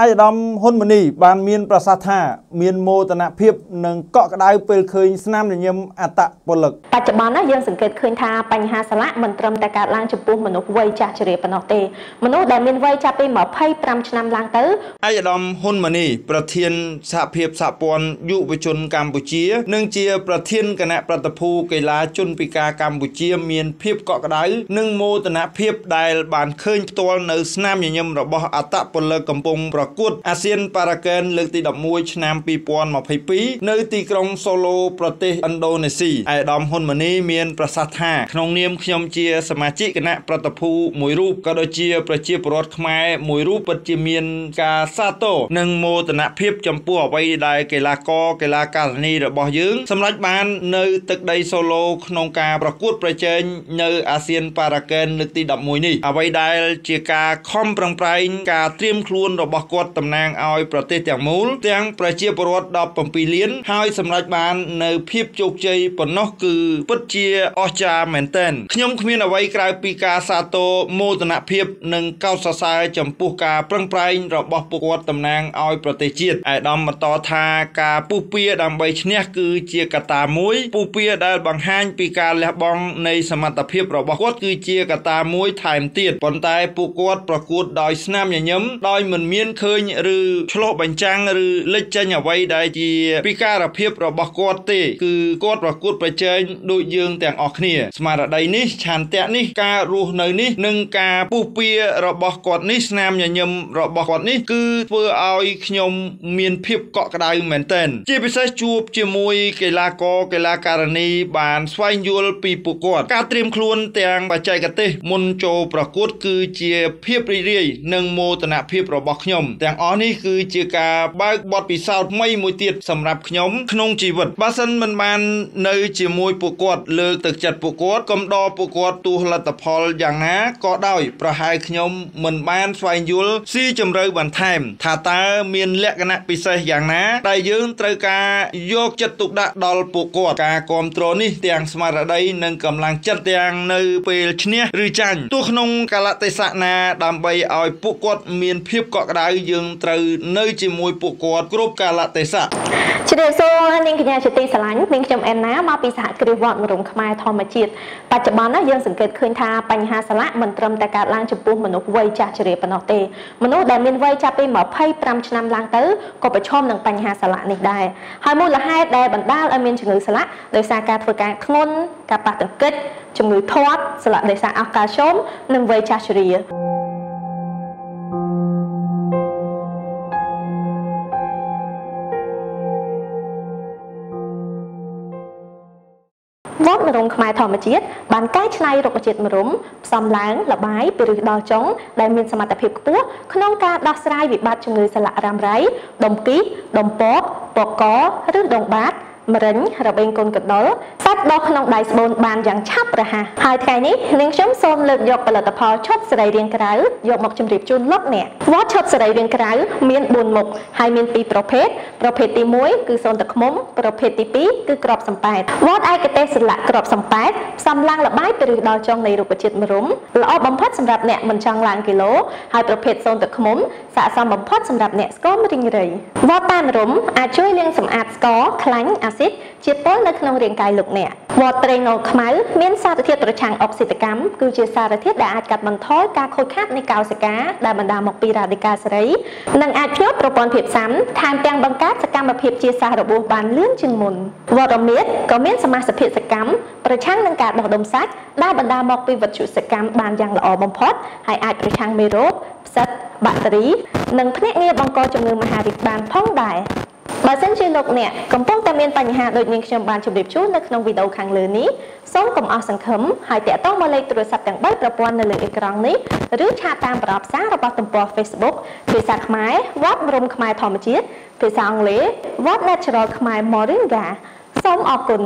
ไอ้ดำหุ่นมันนี่บานมีนประสาทามีนโมตนาเพียบหนึ่งเกาะกระไดเปิดเคยสนามเดียมอัตปลึกปัจจุบันนะยังสังเกตเคยทาปัญหาสละมันตรมแต่การล้างจุปุ่มมนุษย์วัยจ่าเฉลี่ยปนอเตมนุษย์ได้มีวัยจ่าไปหมอไพ่ปรำชนำล้างเต๋อไอ้ดำหุ่นมันนี่ประเทียนสะเพียบสะปวนยุบชนกัมพูชีหนึ่งเจียประเทียนกณะประตภูเกล้าชนปิกากัมพูชีมีนเพียบเกาะกระไดหนึ่งโมตนาเพียบได้บานเคยตัวในสนามเดียมระบอบอัตปลึกกำปงประกวดอาเซียนปาราเกนเลือกตีดับมวยชนะปีปอนมาพายปีในตีกรงโซโลประเทศอินโดนีเซียไอดอมฮอนมันนี่เมียนประสาทาขนมเนียมขยมเจียสมาชิกคณะประตภูมวยรูปกระโดเจียประเจียประรอดขมายมวยรูปปัจจิเมียนกาซาโตหนึ่งโมตนาเพียบจำปัวไปได้เกลากอเกลากาณีระบอบยึงสำหรับบานในตึกใดโซโลขนมกาประกวดประเจนในอาเซียนปาราเกนเลือกตีดับมวยนี่เอาไว้ได้เจียกาคอมปรังไพร์กาเตรียมครูนระบอบกวดตำแหน่งเอาประเทศอย่างมูลแต่งประเชียประวัติดอกปมปีเลี้ยนให้สำหรับบานในพิบจุกใจปนนกคือปัจเจียอจาเหมือนเต้นขยมขมิ้นเอาไว้กลายปีกาซาโตโมตนาเพียบหนึ่งเก้าสาสายจำปูกาปรังไพร์ระบอบประวัติตำแหน่งเอาประเทศจีนไอ้ดอมมาต่อทากาปูเปียดำใบชเนคือเจียกตามุ้ยปูเปียได้บังหันปีกาและบองในสมรรถเพียบระบอบกวดคือเจียกตามุ้ยไทม์ตีดปนตายปูกวดประกวดดอยสนามอย่างย้ำดอยเหมือนเมียนเคยหรือชโลบัญจังหรือเล็กจันอย่างไว้ได้จีพิการเพียบระบกอดเตคือกอดประกุดประเจนโดยยืงแต่งออกเหนือสมาร์ดใดนี้ชานแต่นี้การรูเนยนี้หนึ่งการปูเปียระบกอดนี้สนามอย่างยมระบกอดนี้คือเพื่อเอาขยมเมียนเพียบเกาะกระไดเหมือนเต้นจีพิเศษจูบจีมวยเกลากอเกลาการณีบานสวายยูลปีปูกอดการเตรียมครูนแต่งปัจจัยกติมนโจประกุดคือเจียเพียบเรื่อยหนึ่งโมตนาเพียบระบกขยมแต่อ๋อนี่คือเจียกาบาบอดปีศาจไม่มวยเตียดสำหรับขยมขนมจีบดบาสันมันบานในเจียมวยปูกอดเลือกตึกจัดปูกอดกำดอปูกอดตูหลัตพอลอย่างน้าก็ได้ประหายขยมเหมือนบานไฟยุลซีจำเริญบันไทม์ถ้าตาเมียนเละกันนะปีศาจอย่างน้าได้ยืนตระกาโยกจัดตุกดะดอลปูกอดกากรมตรนี่เตียงสมาร์ดได้นั่งกำลังจัดเตียงในเปลชเนียหรือจันตัวขนมกาลเตสนาดำใบเอาปูกอดเมียนเพียบเกาะได้ยังตรในจิมวยปูกอดกรุบกาลเตสะเฉลยโซ่นิ่งขยันเฉติสลันนิ่งจำแอนน้ามาปีศาจกริวอนรุมขมายทอมจิตปัจจุบันนะยังสังเกตเคยทาปัญหาสละมันตรมแต่การล้างจุปุ่มมนุษย์วัยจ่าเฉลี่ยปนอเตมนุษย์ได้มีวัยจ่าไปหมอไพ่ปรำชนำล้างเต๋อก็ไปชอบหนังปัญหาสละนี่ได้ไฮมูลละให้ได้บรรดาอเมนจึงหรือสละโดยสารการฝึกการขนการปฏิเกิดจึงหรือทอดสละโดยสารอากาศชมหนึ่งวัยจ่าเฉลี่ยวัดมรุมขมายทอมจิตบานใกล้ชายรกจิตมรุมซอมล้างละบายไปหรือดอจงได้มีสมรรถภาพปุ๊บขนมกาดอสไลวิบัติจงเงยสละรามไรดมกีดมปอกปอกกอหรือดมบาดมรินเราเป็นคนกดดันซัดดอกขนมไดส์บอลบานอย่างชับระฮะหายใจนี้เลี้ยงช้ำโซมเลือดหยกปลาตะพอชดสไลเรียงกระไรหยกหมกจมรีบจุนล็อกเนี่ยวัดชดสไลเรียงกระไรเมียนบุญหมกไฮเมียนปีประเภทตีมุ้ยคือโซนตะขมมประเภทตีปีคือกรอบสัมปัตวัดไอกระเตสละกรอบสัมปัตซัมลังละใบไปหรือดาวจองในรูปจิตมรุมละอบำพัดสำหรับเนี่ยมันจังลางกิโลไฮประเภทโซนตะขมมสะสมบำพัดสำหรับเนี่ยสกอมริงเลยวัดตามรุมอาจช่วยเลี้ยงสำอาดสกอคลังอาซิดเจี๊ยบต้นและขนมเรียงกายหลุกเนี่ยวอเตรนอขมิ้นเมียนซาตะเทียตระชังออกสิทธิกรรมคือเจสาตะเทียได้อาจกัดบรรทอยการโคดคาดในกาวสก้าได้บรรดาหมกปีราดิกาสรีนางอาจพิจารณาปอนเพียบซ้ำทานแปลงบังคับสกรรมแบบเพียบเจสาระบุบานเลื่อนจึงมุนวอร์เมียดก็เมียนสมาสเพียสกรรมประชังนางการบอกดมซักได้บรรดาหมกปีวัตถุสกรรมบานยังละออบอมพอดให้อาจประชังเมโรบซัดบัตรีนางพเนเงียบังกอจงเงือมหาดิบานพ้องได้บาเส้นชีนกเนี่ยกำปองแต่เมียนปัญหาโดยยิงชมบานชมดิบชู้ในขนมวิดาวคังเลือนี้ส้มกลมเอาสังคมหายแต่ต้องมาเลยตรวจสอบแต่งใบประปวนในเลืออีกครั้งนี้หรือชาตามปรับสร้างระบบตัมปอ Facebook เพื่อสักไม้วัดรวมขมายทอมจิตเพื่อสร้างเลี้ยวัดแนชรัลขมายมอริงกาส้มออกกุน